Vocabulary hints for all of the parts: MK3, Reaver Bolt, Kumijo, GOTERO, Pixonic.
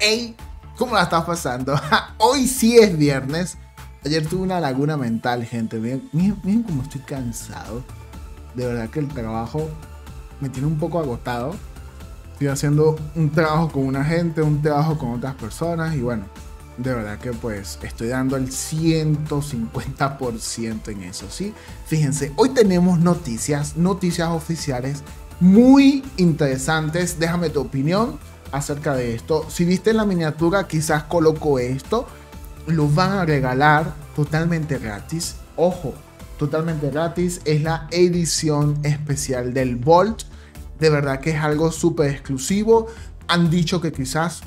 Hey, ¿cómo la estás pasando? Hoy sí es viernes. Ayer tuve una laguna mental, gente. Miren cómo estoy cansado. De verdad que el trabajo me tiene un poco agotado. Estoy haciendo un trabajo con una gente, un trabajo con otras personas. Y bueno, de verdad que pues estoy dando el 150% en eso, ¿sí? Fíjense, hoy tenemos noticias oficiales muy interesantes. Déjame tu opinión acerca de esto. Si viste la miniatura, quizás coloco esto. Lo van a regalar totalmente gratis. Ojo, totalmente gratis. Es la edición especial del Bolt. De verdad que es algo súper exclusivo. Han dicho que quizás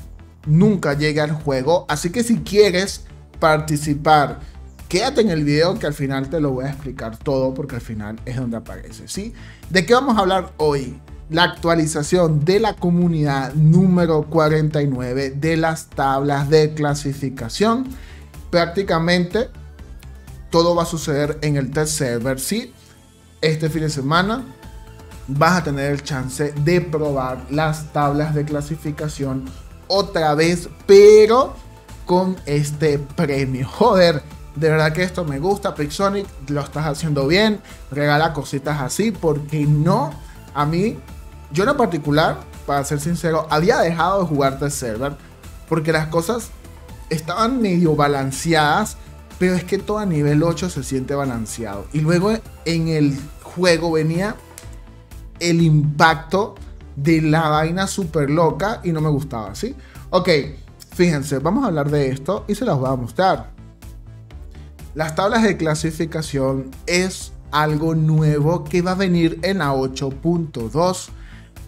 nunca llegue al juego. Así que si quieres participar, quédate en el video que al final te lo voy a explicar todo, porque al final es donde aparece, ¿sí? ¿De qué vamos a hablar hoy? La actualización de la comunidad número 49 de las tablas de clasificación. Prácticamente todo va a suceder en el test server, ¿sí? Este fin de semana vas a tener el chance de probar las tablas de clasificación otra vez, pero con este premio. Joder, de verdad que esto me gusta, Pixonic, lo estás haciendo bien. Regala cositas así, porque no, a mí... Yo en lo particular, para ser sincero, había dejado de jugar test server porque las cosas estaban medio balanceadas, pero es que todo a nivel 8 se siente balanceado. Y luego en el juego venía el impacto de la vaina súper loca y no me gustaba, ¿sí? Ok, fíjense, vamos a hablar de esto y se las voy a mostrar. Las tablas de clasificación es algo nuevo que va a venir en la 8.2.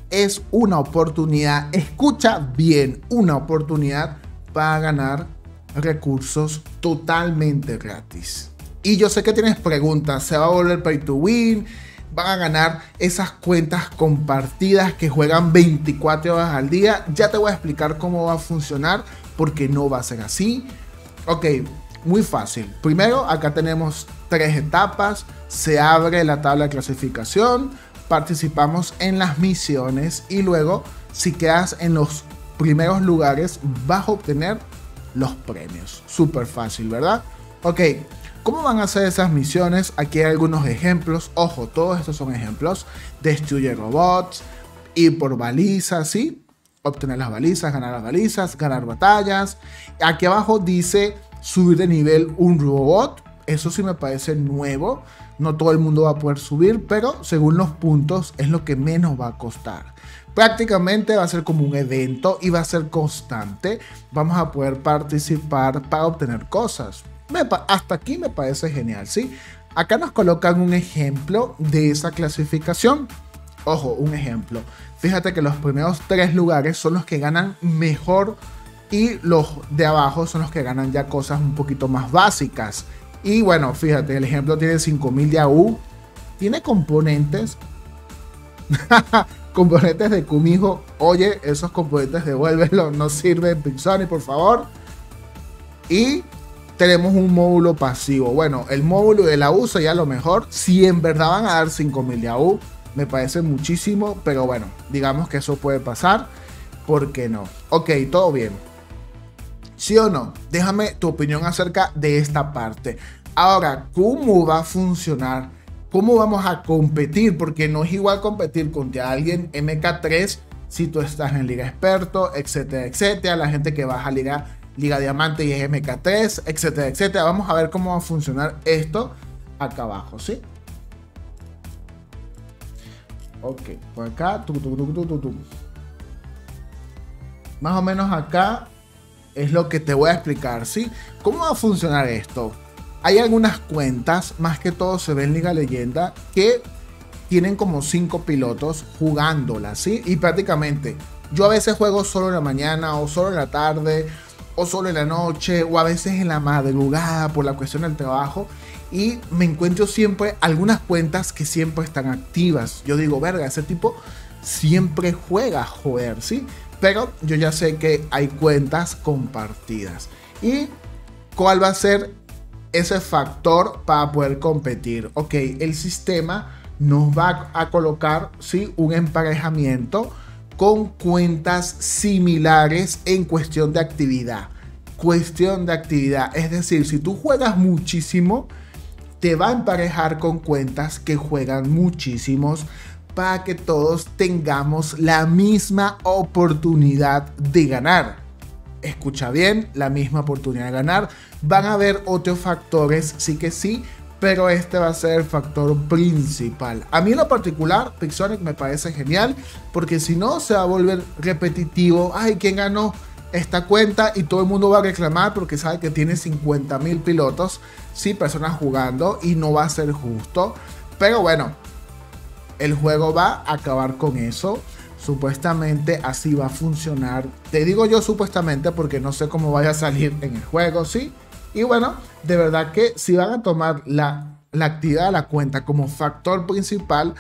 Es una oportunidad, escucha bien, una oportunidad para ganar recursos totalmente gratis. Y yo sé que tienes preguntas, ¿se va a volver pay to win? ¿Van a ganar esas cuentas compartidas que juegan 24 horas al día? Ya te voy a explicar cómo va a funcionar, porque no va a ser así. Ok, muy fácil. Primero, acá tenemos 3 etapas. Se abre la tabla de clasificación. Participamos en las misiones y luego, si quedas en los primeros lugares, vas a obtener los premios. Súper fácil, ¿verdad? Ok, ¿cómo van a hacer esas misiones? Aquí hay algunos ejemplos. Ojo, todos estos son ejemplos. Destruye robots, ir por balizas, ¿sí? Obtener las balizas, ganar las balizas, ganar batallas. Aquí abajo dice subir de nivel un robot. Eso sí me parece nuevo. No todo el mundo va a poder subir, pero según los puntos es lo que menos va a costar. Prácticamente va a ser como un evento y va a ser constante. Vamos a poder participar para obtener cosas. Hasta aquí me parece genial, ¿sí? Acá nos colocan un ejemplo de esa clasificación. Ojo, un ejemplo. Fíjate que los primeros 3 lugares son los que ganan mejor y los de abajo son los que ganan ya cosas un poquito más básicas. Y bueno, fíjate, el ejemplo tiene 5000 de AU, tiene componentes, componentes de Kumijo. Oye, esos componentes devuélvelos, no sirven, Pixonic, por favor. Y tenemos un módulo pasivo. Bueno, el módulo de la AU sería lo mejor. Si en verdad van a dar 5000 de AU, me parece muchísimo, pero bueno, digamos que eso puede pasar, ¿por qué no? Ok, todo bien. ¿Sí o no? Déjame tu opinión acerca de esta parte. Ahora, ¿cómo va a funcionar? ¿Cómo vamos a competir? Porque no es igual competir contra alguien MK3 si tú estás en Liga Experto, etcétera, etcétera. La gente que baja Liga Diamante y es MK3, etcétera, etcétera. Vamos a ver cómo va a funcionar esto acá abajo, ¿sí? Ok, por acá. Más o menos acá. Es lo que te voy a explicar, ¿sí? ¿Cómo va a funcionar esto? Hay algunas cuentas, más que todo se ve en Liga Leyenda, que tienen como 5 pilotos jugándolas, ¿sí? Y prácticamente, yo a veces juego solo en la mañana, o solo en la tarde, o solo en la noche, o a veces en la madrugada por la cuestión del trabajo. y me encuentro siempre algunas cuentas que siempre están activas. Yo digo, verga, ese tipo siempre juega, joder, ¿sí? Pero yo ya sé que hay cuentas compartidas. ¿Y cuál va a ser ese factor para poder competir? Ok, el sistema nos va a colocar, ¿sí?, un emparejamiento con cuentas similares en cuestión de actividad. Es decir, si tú juegas muchísimo, te va a emparejar con cuentas que juegan muchísimos para que todos tengamos la misma oportunidad de ganar. Escucha bien, la misma oportunidad de ganar. Van a haber otros factores, sí que sí, pero este va a ser el factor principal. A mí en lo particular, Pixonic me parece genial, porque si no se va a volver repetitivo. Ay, ¿quién ganó esta cuenta? Y todo el mundo va a reclamar porque sabe que tiene 50.000 pilotos, sí, personas jugando, y no va a ser justo. Pero bueno, el juego va a acabar con eso. Supuestamente así va a funcionar. Te digo yo supuestamente porque no sé cómo vaya a salir en el juego, ¿sí? Y bueno, de verdad que si van a tomar la actividad de la cuenta como factor principal,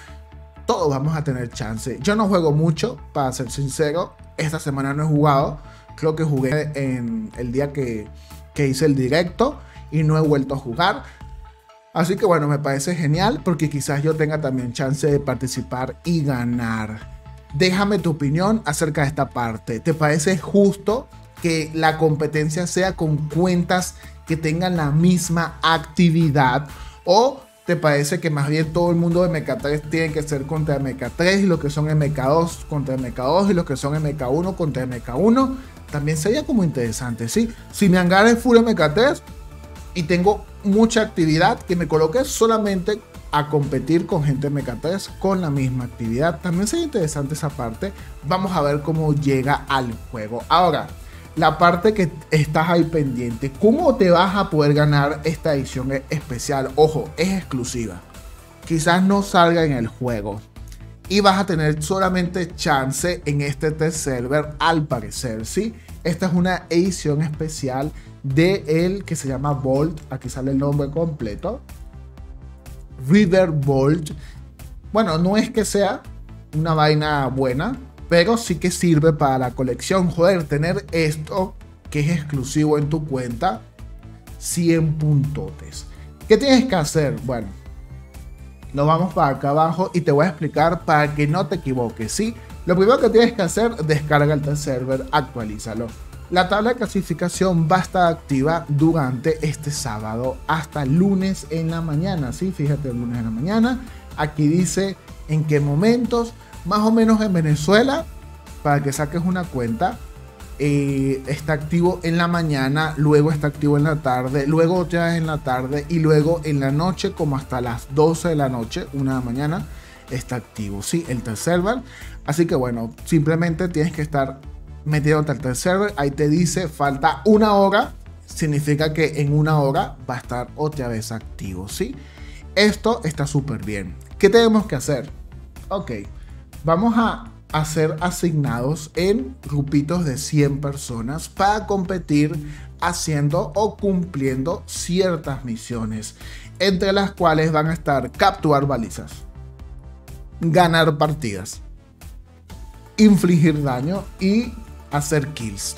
todos vamos a tener chance. Yo no juego mucho, para ser sincero. Esta semana no he jugado. Creo que jugué en el día que hice el directo y no he vuelto a jugar. Así que bueno, me parece genial porque quizás yo tenga también chance de participar y ganar. Déjame tu opinión acerca de esta parte. ¿Te parece justo que la competencia sea con cuentas que tengan la misma actividad? ¿O te parece que más bien todo el mundo de MK3 tiene que ser contra MK3 y los que son MK2 contra MK2 y los que son MK1 contra MK1? También sería como interesante, ¿sí? Si mi hangar es full MK3 y tengo mucha actividad, que me coloque solamente a competir con gente MK3 con la misma actividad. También sería interesante esa parte. Vamos a ver cómo llega al juego. Ahora, la parte que estás ahí pendiente, ¿cómo te vas a poder ganar esta edición especial? Ojo, es exclusiva. Quizás no salga en el juego. Y vas a tener solamente chance en este test server, al parecer, ¿sí? Esta es una edición especial de el que se llama Bolt. Aquí sale el nombre completo. Reaver Bolt. Bueno, no es que sea una vaina buena, pero sí que sirve para la colección. Joder, tener esto que es exclusivo en tu cuenta, 100 puntotes. ¿Qué tienes que hacer? Bueno, nos vamos para acá abajo y te voy a explicar para que no te equivoques, ¿sí? Lo primero que tienes que hacer, descarga el test server, actualízalo. La tabla de clasificación va a estar activa durante este sábado hasta lunes en la mañana, ¿sí? Fíjate, el lunes en la mañana. Aquí dice en qué momentos. Más o menos en Venezuela, para que saques una cuenta, está activo en la mañana, luego está activo en la tarde, luego otra vez en la tarde y luego en la noche, como hasta las 12 de la noche, 1 de la mañana, está activo, ¿sí? El test server. Así que bueno, simplemente tienes que estar metiéndote al test server. Ahí te dice, falta una hora, significa que en una hora va a estar otra vez activo, ¿sí? Esto está súper bien. ¿Qué tenemos que hacer? Ok. Vamos a ser asignados en grupitos de 100 personas para competir haciendo o cumpliendo ciertas misiones, entre las cuales van a estar capturar balizas, ganar partidas, infligir daño y hacer kills.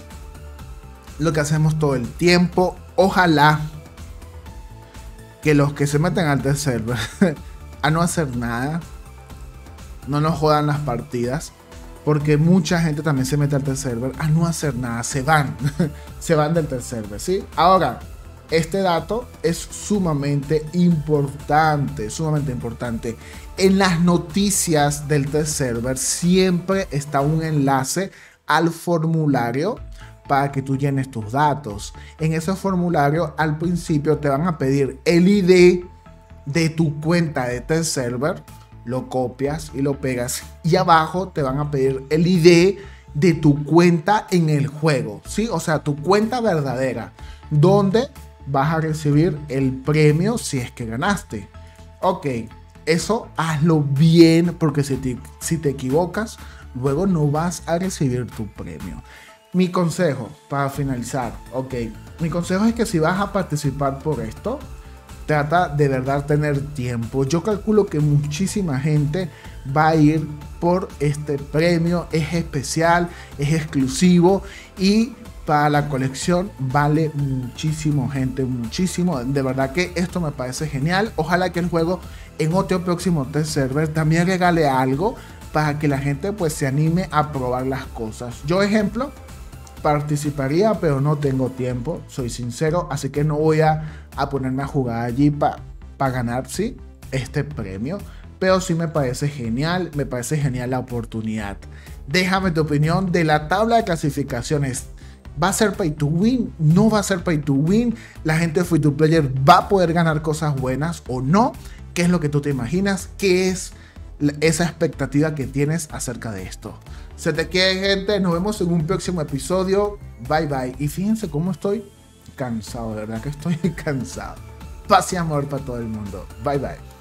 Lo que hacemos todo el tiempo. Ojalá que los que se meten al test server a no hacer nada, no nos jodan las partidas, porque mucha gente también se mete al test server a no hacer nada, se van del test server, ¿sí? Ahora, este dato es sumamente importante, en las noticias del test server siempre está un enlace al formulario para que tú llenes tus datos. En ese formulario al principio te van a pedir el ID de tu cuenta de test server, lo copias y lo pegas, y abajo te van a pedir el ID de tu cuenta en el juego, ¿sí? O sea, tu cuenta verdadera, donde vas a recibir el premio si es que ganaste. Ok, eso hazlo bien, porque si te equivocas, luego no vas a recibir tu premio. Mi consejo, para finalizar, ok, mi consejo es que si vas a participar por esto, Trata de verdad tener tiempo. Yo calculo que muchísima gente va a ir por este premio. Es especial, es exclusivo y para la colección vale muchísimo, gente, muchísimo. De verdad que esto me parece genial. Ojalá que el juego en otro próximo test server también regale algo para que la gente pues se anime a probar las cosas. Yo, ejemplo, participaría, pero no tengo tiempo, soy sincero, así que no voy a ponerme a jugar allí para ganar, sí, este premio. Pero sí me parece genial la oportunidad. Déjame tu opinión de la tabla de clasificaciones. ¿Va a ser pay to win? ¿No va a ser pay to win? ¿La gente free to player va a poder ganar cosas buenas o no? ¿Qué es lo que tú te imaginas? ¿Qué es esa expectativa que tienes acerca de esto? Se te quiere, gente. Nos vemos en un próximo episodio. Bye bye. Y fíjense cómo estoy cansado, de verdad que estoy cansado. Paz y amor para todo el mundo. Bye bye.